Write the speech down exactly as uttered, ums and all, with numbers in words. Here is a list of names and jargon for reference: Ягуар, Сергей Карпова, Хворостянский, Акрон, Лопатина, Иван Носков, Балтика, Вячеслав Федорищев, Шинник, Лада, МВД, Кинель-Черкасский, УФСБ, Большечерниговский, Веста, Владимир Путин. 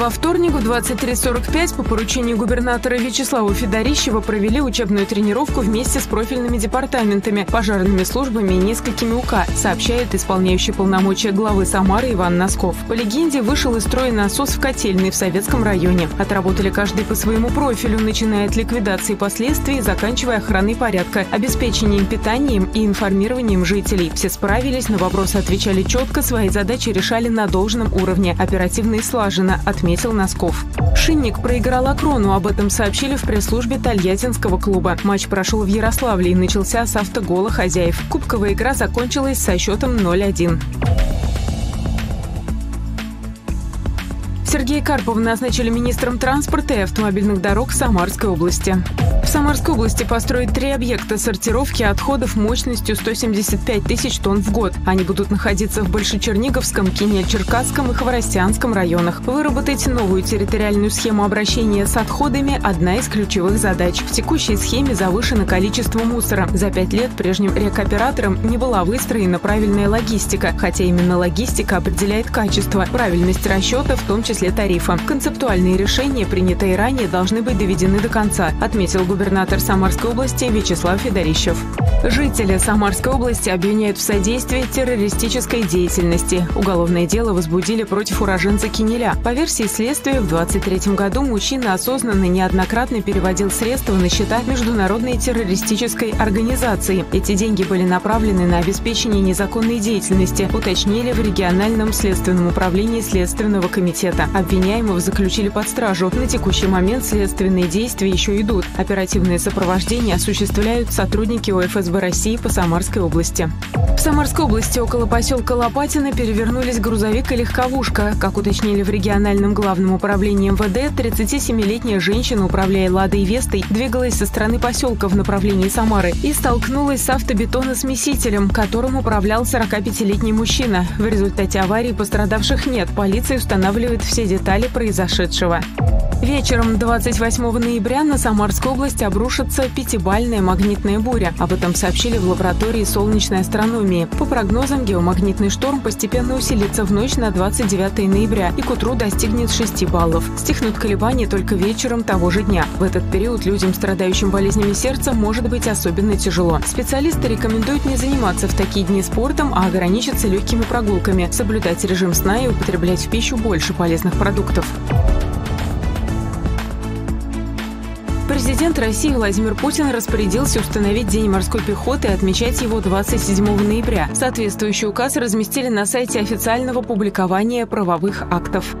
Во вторник в двадцать три сорок пять по поручению губернатора Вячеслава Федорищева провели учебную тренировку вместе с профильными департаментами, пожарными службами и несколькими УК, сообщает исполняющий полномочия главы Самары Иван Носков. По легенде, вышел из строя насос в котельной в Советском районе. Отработали каждый по своему профилю, начиная от ликвидации последствий и заканчивая охраной порядка, обеспечением питанием и информированием жителей. Все справились, на вопросы отвечали четко, свои задачи решали на должном уровне, оперативно и слаженно, отметил Носков. Шинник проиграл Акрону, об этом сообщили в пресс-службе тольяттинского клуба. Матч прошел в Ярославле и начался с автогола хозяев. Кубковая игра закончилась со счетом ноль один. Сергея Карпова назначили министром транспорта и автомобильных дорог Самарской области. В Самарской области построят три объекта сортировки отходов мощностью сто семьдесят пять тысяч тонн в год. Они будут находиться в Большечерниговском, Кинель-Черкасском и Хворостянском районах. Выработать новую территориальную схему обращения с отходами – одна из ключевых задач. В текущей схеме завышено количество мусора. За пять лет прежним рекоператорам не была выстроена правильная логистика, хотя именно логистика определяет качество, правильность расчета, в том числе тарифа. Концептуальные решения, принятые ранее, должны быть доведены до конца, отметил губернатор Самарской области Вячеслав Федорищев. Жители Самарской области обвиняют в содействии террористической деятельности. Уголовное дело возбудили против уроженца Кинеля. По версии следствия, в двадцать третьем году мужчина осознанно неоднократно переводил средства на счета международной террористической организации. Эти деньги были направлены на обеспечение незаконной деятельности, уточнили в региональном следственном управлении Следственного комитета. Обвиняемого заключили под стражу. На текущий момент следственные действия еще идут. Оперативное сопровождение осуществляют сотрудники У Эф Эс Бэ России по Самарской области. В Самарской области около поселка Лопатина перевернулись грузовик и легковушка. Как уточнили в региональном главном управлении Эм Вэ Дэ, тридцатисемилетняя женщина, управляя Ладой и Вестой, двигалась со стороны поселка в направлении Самары и столкнулась с автобетоносмесителем, которым управлял сорокапятилетний мужчина. В результате аварии пострадавших нет. Полиция устанавливает все детали произошедшего. Вечером двадцать восьмого ноября на Самарскую область обрушится пятибальная магнитная буря. Об этом сообщили в лаборатории солнечной астрономии. По прогнозам, геомагнитный шторм постепенно усилится в ночь на двадцать девятое ноября и к утру достигнет шести баллов. Стихнут колебания только вечером того же дня. В этот период людям, страдающим болезнями сердца, может быть особенно тяжело. Специалисты рекомендуют не заниматься в такие дни спортом, а ограничиться легкими прогулками, соблюдать режим сна и употреблять в пищу больше полезных продуктов. Президент России Владимир Путин распорядился установить День морской пехоты и отмечать его двадцать седьмого ноября. Соответствующий указ разместили на сайте официального публикования правовых актов.